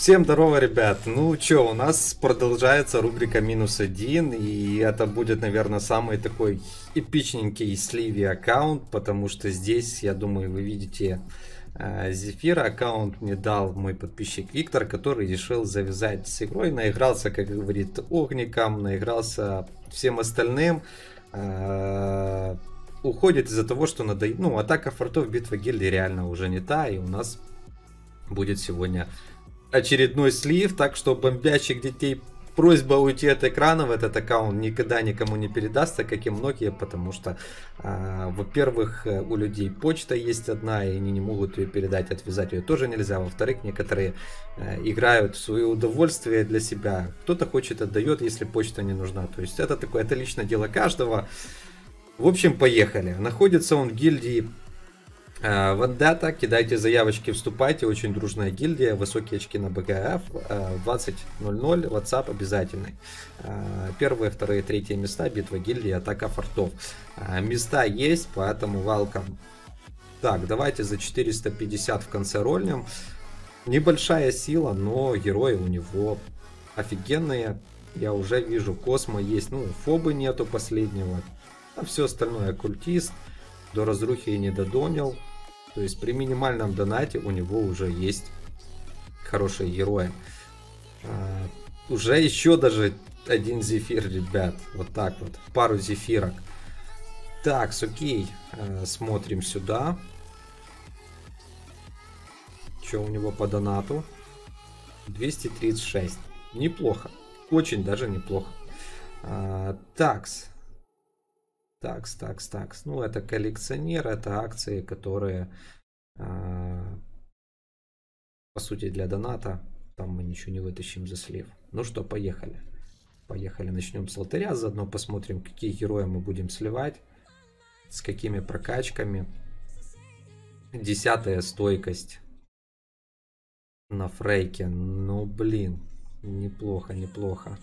Всем здорово, ребят. Ну чё, у нас продолжается рубрика -1, и это будет, наверное, самый такой эпичненький сливи аккаунт, потому что здесь, я думаю, вы видите Зефира. Аккаунт мне дал мой подписчик Виктор, который решил завязать с игрой. Наигрался, как говорит, огником, наигрался всем остальным. Уходит из-за того, что надо... Ну, атака фортов, битва гильдии реально уже не та, и у нас будет сегодня... очередной слив, так что бомбящих детей просьба уйти от экрана. В этот аккаунт никогда никому не передастся, как и многие, потому что, во-первых, у людей почта есть одна, и они не могут ее передать, отвязать ее тоже нельзя. Во-вторых, некоторые играют в свое удовольствие для себя. Кто-то хочет, отдает, если почта не нужна. То есть это такое, это личное дело каждого. В общем, поехали. Находится он в гильдии Вендетта. Кидайте заявочки, вступайте, очень дружная гильдия, высокие очки на БГФ, 20.00, WhatsApp обязательный. Первые, вторые, третьи места, битва гильдии, атака фортов. Места есть, поэтому welcome. Так, давайте за 450 в конце рольнем. Небольшая сила, но герои у него офигенные. Я уже вижу, Космо есть, ну, Фобы нету последнего. А все остальное Occultist. До разрухи и не додонил. То есть при минимальном донате у него уже есть хорошие герои. Уже еще даже один зефир, ребят. Вот так вот. Пару зефирок. Так, окей. Смотрим сюда. Что у него по донату? 236. Неплохо. Очень даже неплохо. Такс. Такс. Ну, это коллекционер, это акции, которые, по сути, для доната. Там мы ничего не вытащим за слив. Ну что, поехали. Поехали, начнем с лотеря. Заодно посмотрим, какие герои мы будем сливать. С какими прокачками. 10-я стойкость на фрейке. Ну, блин, неплохо, неплохо.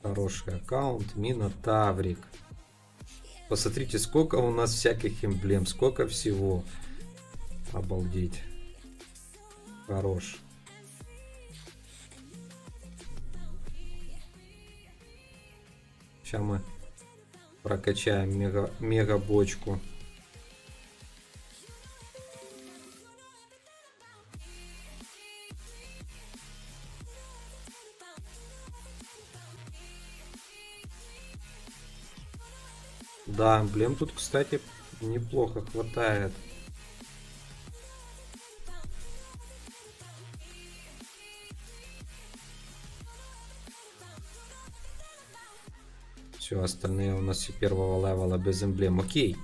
Хороший аккаунт. Минотаврик. Посмотрите, сколько у нас всяких эмблем, сколько всего. Обалдеть. Хорош. Сейчас мы прокачаем мега бочку. Да, эмблем тут, кстати, неплохо хватает. Все, остальные у нас и первого левела без эмблем. Окей.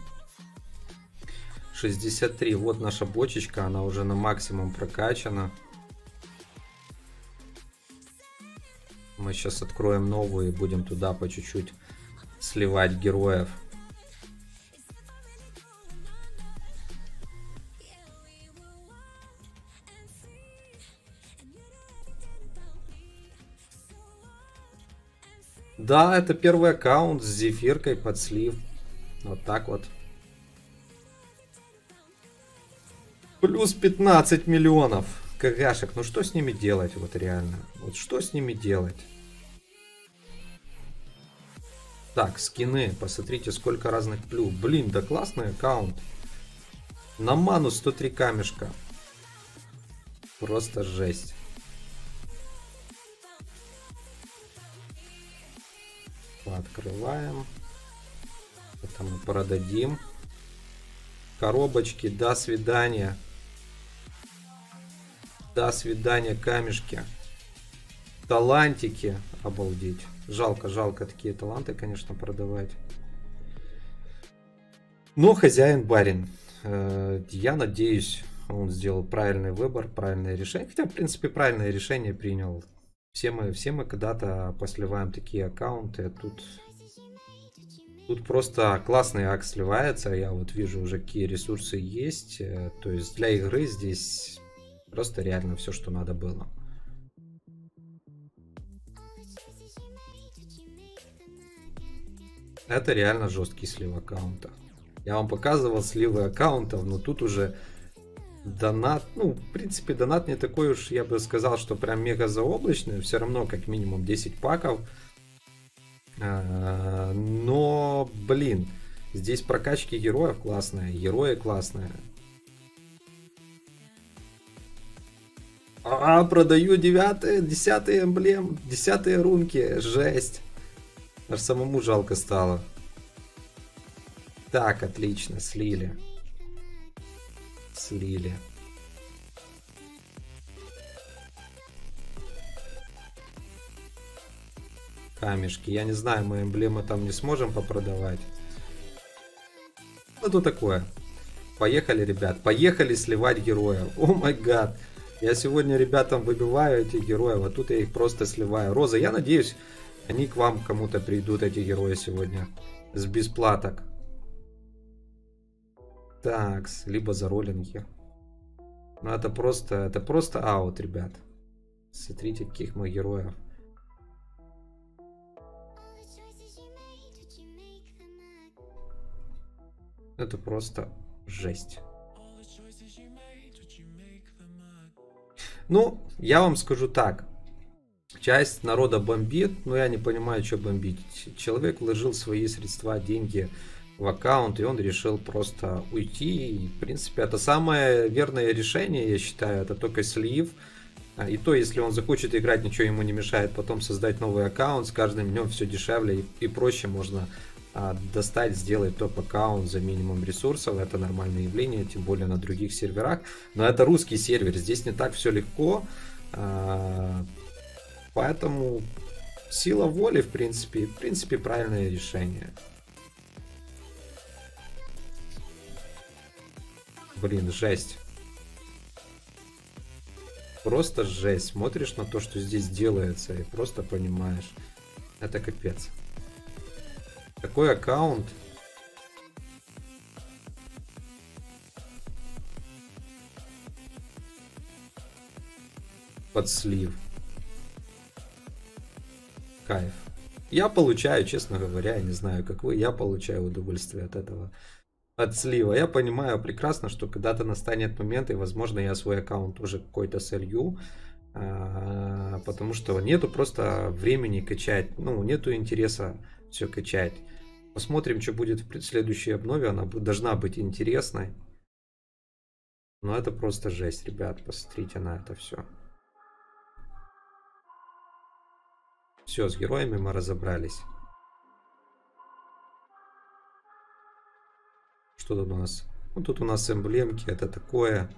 63. Вот наша бочечка, она уже на максимум прокачана. Мы сейчас откроем новую и будем туда по чуть-чуть сливать героев. Да, это первый аккаунт с зефиркой под слив. Вот так вот. Плюс 15 миллионов кгшек. Ну что с ними делать, вот реально. Вот что с ними делать. Так, скины. Посмотрите, сколько разных плюс. Блин, да классный аккаунт. На ману 103 камешка. Просто жесть. Открываем, потом продадим коробочки. До свидания, до свидания, камешки, талантики. Обалдеть, жалко, жалко такие таланты, конечно, продавать, но хозяин барин. Я надеюсь, он сделал правильный выбор, правильное решение. Хотя, в принципе, правильное решение принял. Все мы когда-то посливаем такие аккаунты. Тут просто классный акт сливается. Я вот вижу уже, какие ресурсы есть. То есть для игры здесь просто реально все, что надо было. Это реально жесткий слив аккаунта. Я вам показывал сливы аккаунтов, но тут уже донат, ну, в принципе, донат не такой уж, я бы сказал, что прям мега заоблачный, все равно как минимум 10 паков. Но, блин, здесь прокачки героев классные, герои классные. А, продаю 9-е, 10-е эмблем, 10-е рунки, жесть. Аж самому жалко стало. Так, отлично, слили. Слили. Камешки. Я не знаю, мы эмблемы там не сможем попродавать. Ну, то такое. Поехали, ребят. Поехали сливать героев. О май гад. Я сегодня ребятам выбиваю эти героев, а тут я их просто сливаю. Роза, я надеюсь, они к вам кому-то придут, эти герои, сегодня. С бесплаток. Так, либо за роллинги. Ну, это просто аут, ребят. Смотрите, каких мы героев. Это просто жесть. Ну, я вам скажу так. Часть народа бомбит, но я не понимаю, что бомбить. Человек вложил свои средства, деньги в аккаунт, и он решил просто уйти. И, в принципе, это самое верное решение, я считаю. Это только слив. И то, если он захочет играть, ничего ему не мешает потом создать новый аккаунт. С каждым днем все дешевле и проще можно достать, сделать топ-аккаунт за минимум ресурсов. Это нормальное явление, тем более на других серверах. Но это русский сервер, здесь не так все легко. Поэтому сила воли, в принципе, правильное решение. Блин, жесть. Просто жесть. Смотришь на то, что здесь делается, и просто понимаешь. Это капец. Такой аккаунт. Под слив. Кайф. Я получаю, честно говоря, я не знаю, как вы, я получаю удовольствие от этого. От слива. Я понимаю прекрасно, что когда-то настанет момент, и, возможно, я свой аккаунт уже какой-то солью, потому что нету просто времени качать, ну, нету интереса все качать. Посмотрим, что будет в следующей обнове, она должна быть интересной. Но это просто жесть, ребят, посмотрите на это все. Все, с героями мы разобрались. Что тут у нас? Ну, тут у нас эмблемки, это такое.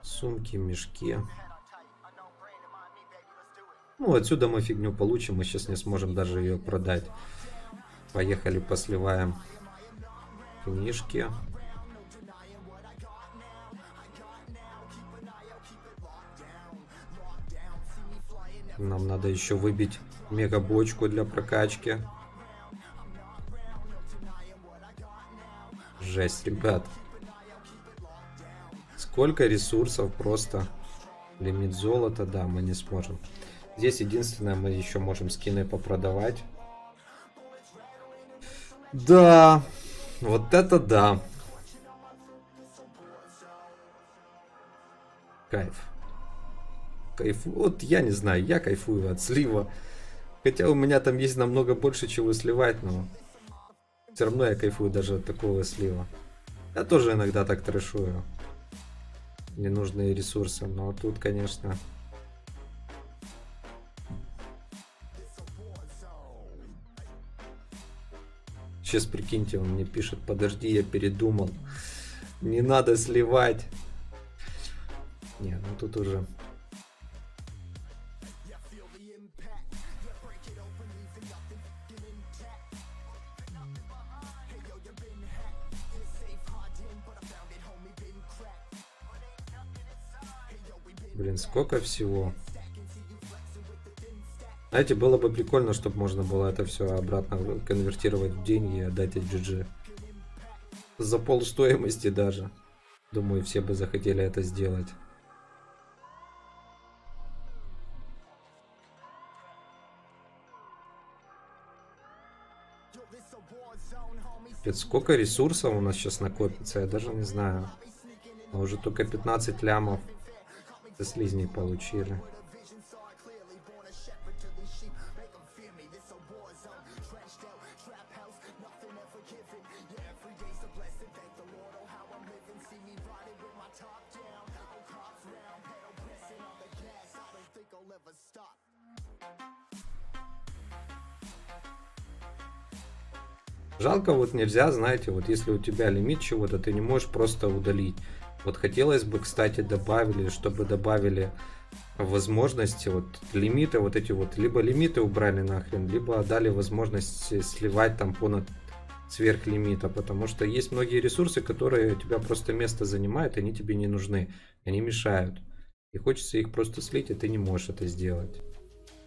Сумки, мешки. Ну, отсюда мы фигню получим, мы сейчас не сможем даже ее продать. Поехали, посливаем книжки. Нам надо еще выбить мега бочку для прокачки. Жесть, ребят. Сколько ресурсов просто. Лимит золота, да, мы не сможем. Здесь единственное, мы еще можем скины попродавать. Да, вот это да. Кайф. Кайф. Вот я не знаю, я кайфую от слива. Хотя у меня там есть намного больше чего сливать, но... Все равно я кайфую даже от такого слива. Я тоже иногда так трэшую ненужные ресурсы, но тут, конечно, сейчас прикиньте, он мне пишет: подожди, я передумал, не надо сливать. Не, ну тут уже сколько всего. Знаете, было бы прикольно, чтобы можно было это все обратно конвертировать в деньги и отдать HGG. За полстоимости даже. Думаю, все бы захотели это сделать. Пипец, сколько ресурсов у нас сейчас накопится, я даже не знаю. А уже только 15 лямов со слизней получили. Жалко, вот нельзя, знаете, вот если у тебя лимит чего-то, ты не можешь просто удалить. Вот хотелось бы, кстати, добавили, чтобы добавили возможности, вот лимиты вот эти вот, либо лимиты убрали нахрен, либо дали возможность сливать там сверх лимита, потому что есть многие ресурсы, которые у тебя просто место занимают, они тебе не нужны, они мешают. И хочется их просто слить, и ты не можешь это сделать.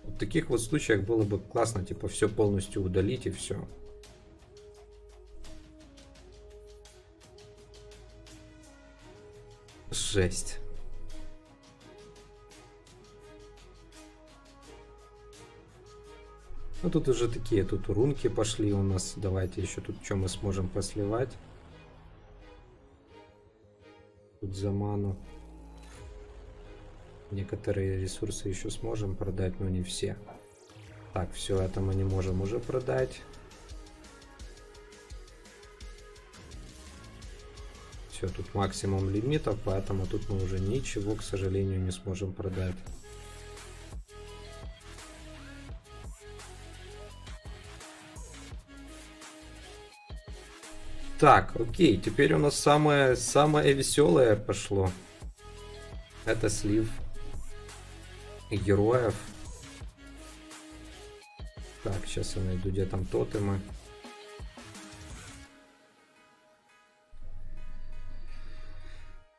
В таких вот случаях было бы классно, типа, все полностью удалить и все. Жесть. Ну тут уже такие, тут рунки пошли у нас. Давайте еще тут что мы сможем посливать. Тут за ману. Некоторые ресурсы еще сможем продать, но не все. Так, все это мы не можем уже продать. Все, тут максимум лимитов, поэтому тут мы уже ничего, к сожалению, не сможем продать. Так, окей, теперь у нас самое веселое пошло. Это слив героев. Так, сейчас я найду, где там тотемы.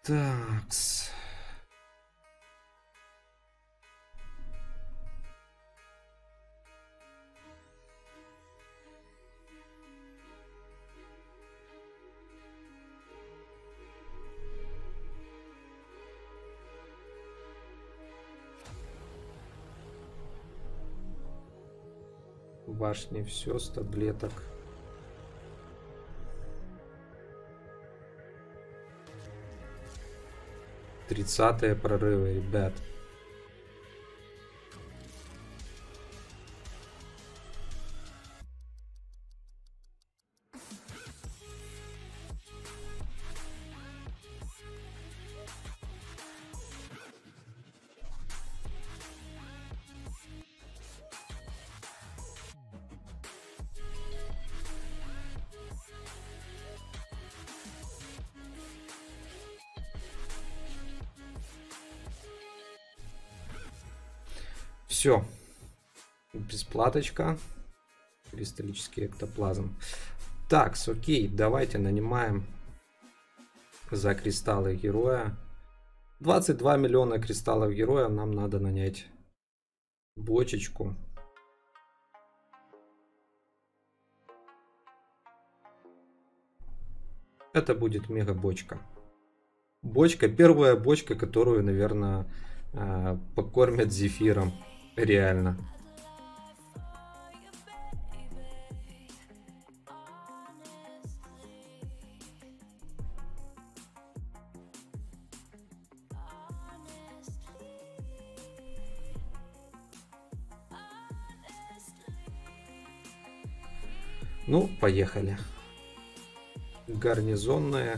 Такс. Башни, все с таблеток. Тридцатые прорывы, ребят. Все, бесплаточка, кристаллический эктоплазм. Так, окей, давайте нанимаем за кристаллы героя. 22 миллиона кристаллов героя нам надо нанять бочечку. Это будет мега бочка. Бочка, первая бочка, которую, наверное, покормят зефиром. Реально. Ну, поехали. Гарнизонная.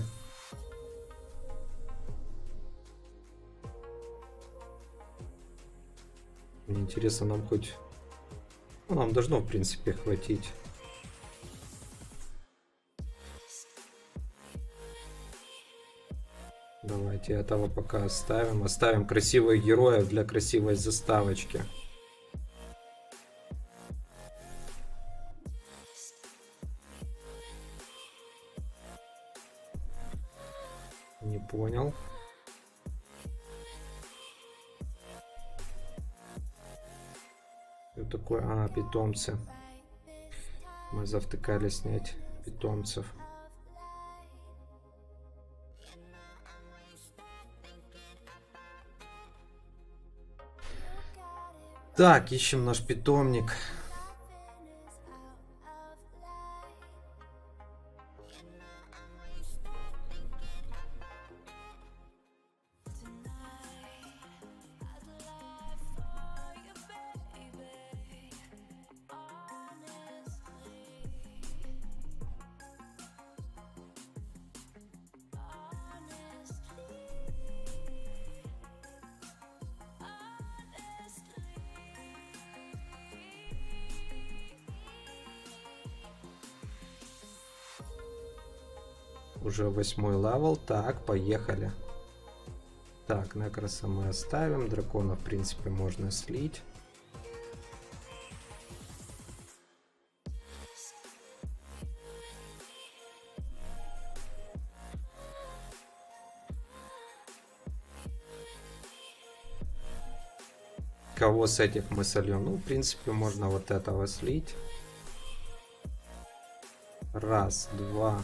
Мне интересно, нам хоть... Ну, нам должно, в принципе, хватить. Давайте этого пока оставим. Оставим красивых героев для красивой заставочки. Не понял. Такой, а, питомцы. Мы завтыкали снять питомцев. Так, ищем наш питомник. уже 8-й левел. Так, поехали. Так, Некроса мы оставим. Дракона, в принципе, можно слить. Кого с этих мы сольем? Ну, в принципе, можно вот этого слить. Раз, два.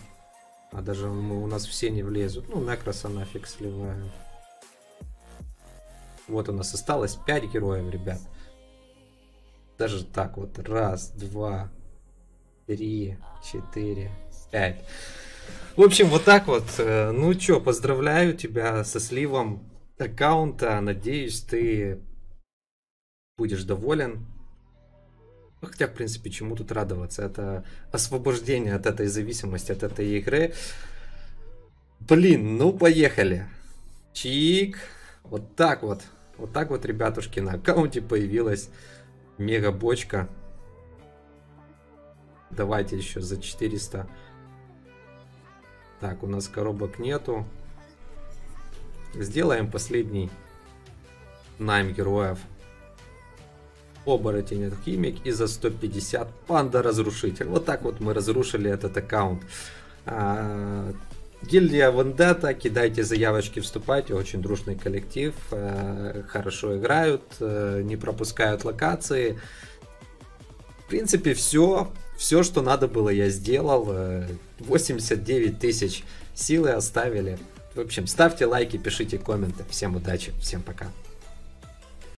А даже мы, у нас все не влезут. Ну, Некроса нафиг сливаем. Вот у нас осталось 5 героев, ребят. Даже так вот. Раз, два, три, четыре, 5. В общем, вот так вот. Ну чё, поздравляю тебя со сливом аккаунта. Надеюсь, ты будешь доволен. Хотя, в принципе, чему тут радоваться? Это освобождение от этой зависимости, от этой игры. Блин, ну поехали. Чик. Вот так вот. Вот так вот, ребятушки, на аккаунте появилась мега бочка. Давайте еще за 400. Так, у нас коробок нету. Сделаем последний найм героев. Оборотень, химик, и за 150 панда разрушитель. Вот так вот мы разрушили этот аккаунт. Гильдия Вендетта, кидайте заявочки, вступайте, очень дружный коллектив, хорошо играют, не пропускают локации. В принципе, все, что надо было, я сделал. 89 тысяч силы оставили. В общем, ставьте лайки, пишите комменты. Всем удачи, всем пока.